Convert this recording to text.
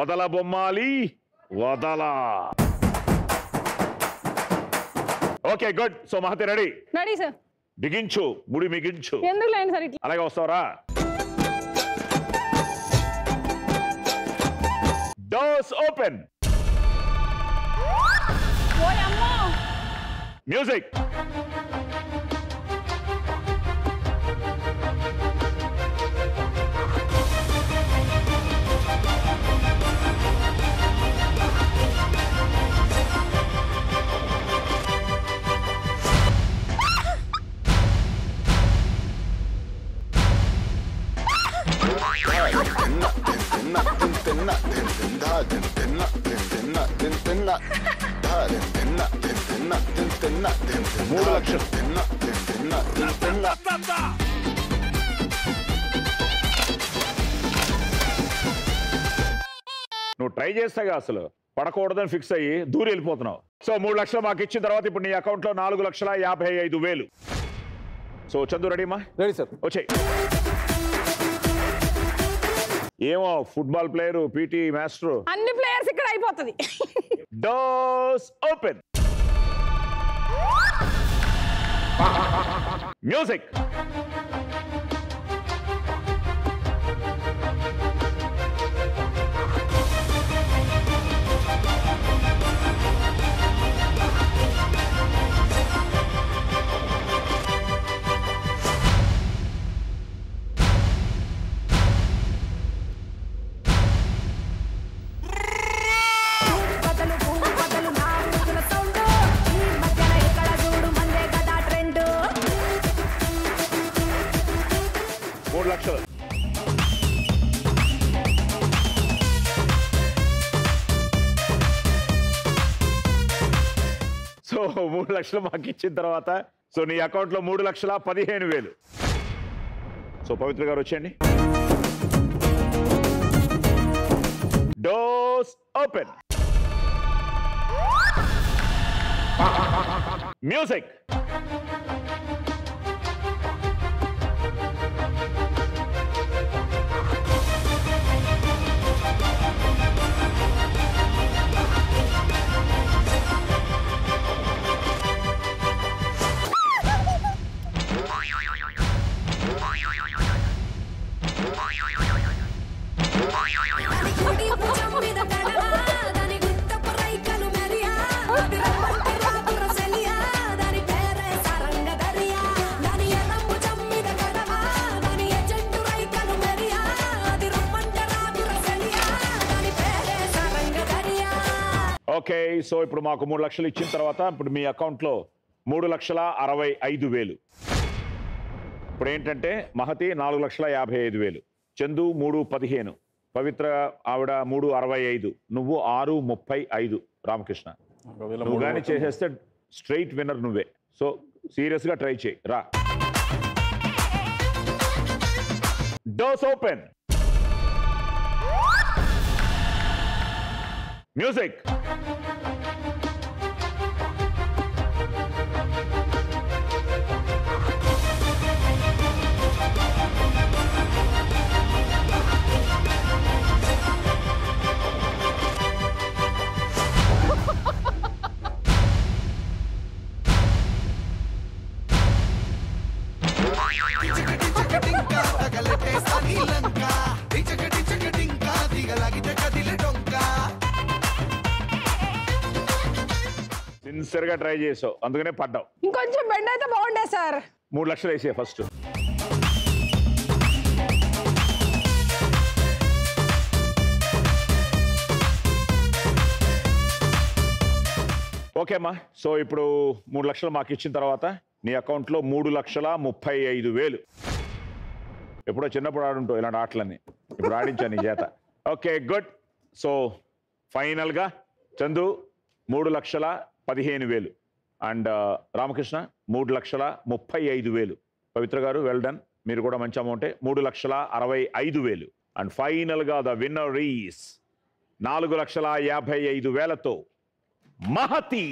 వదల బొమ్మాలి వదల. Okay good. So Mahathi ready? Ready sir. బిగించు ముడి మిగించు. ఎందుకు లైన్ సార్ ఇట్లా అలాగే వస్తావరా? Doors open. ఓయ్ అమ్మా. మ్యూజిక్. నువ్వు ట్రై చేస్తాగా అసలు పడకూడదని ఫిక్స్ అయ్యి దూరి వెళ్ళిపోతున్నావు. సో 3 లక్షలు మాకు ఇచ్చిన తర్వాత ఇప్పుడు నీ అకౌంట్ లో 4,55,000. So Chandu ready? మా రెడీ సార్. వచ్చాయి. ఏమో ఫుట్బాల్ ప్లేయర్, పీటీ మాస్టర్, అన్ని ప్లేయర్స్ ఇక్కడ అయిపోతది. Doors open. మ్యూజిక్. సో 3 లక్షలు మాకు ఇచ్చిన తర్వాత సో నీ అకౌంట్ లో 3,15,000. సో పవిత్ర గారు వచ్చేయండి. Doors open. Music. Okay. So ఇప్పుడు మాకు 3 లక్షలు ఇచ్చిన తర్వాత ఇప్పుడు మీ అకౌంట్లో 3,65,000. ఇప్పుడు ఏంటంటే మహతి 4,55,000, చందు 3,15,000, పవిత్ర ఆవిడ 3,65,000, నువ్వు 6,35,000. రామకృష్ణ నువ్వు కానీ చేసేస్తే స్ట్రైట్ విన్నర్ నువ్వే. సో సీరియస్గా ట్రై చేయి. రా. Doors open. మ్యూజిక్. సిన్సియర్గా ట్రై చేసావు అందుకనే పడ్డావు. ఇంకొంచెం బెండ్ అయితే బాగుండే సార్. 3 లక్షలు వేసే ఫస్ట్. ఓకే అమ్మా. సో ఇప్పుడు 3 లక్షలు మాకు ఇచ్చిన తర్వాత నీ అకౌంట్లో 3,35,000. ఎప్పుడో చిన్నప్పుడు ఆడుంటావు ఇలాంటి ఆటలన్నీ, ఇప్పుడు ఆడించాను నీ చేత. Okay good. సో ఫైనల్గా చందు 3,15,000 అండ్ రామకృష్ణ 3,35,000. పవిత్ర గారు వెల్ డన్, మీరు కూడా మంచి అమౌంటే. 3,65,000 అండ్ ఫైనల్గా ద విన్నర్ ఈస్ 4,55,000తో మహతి.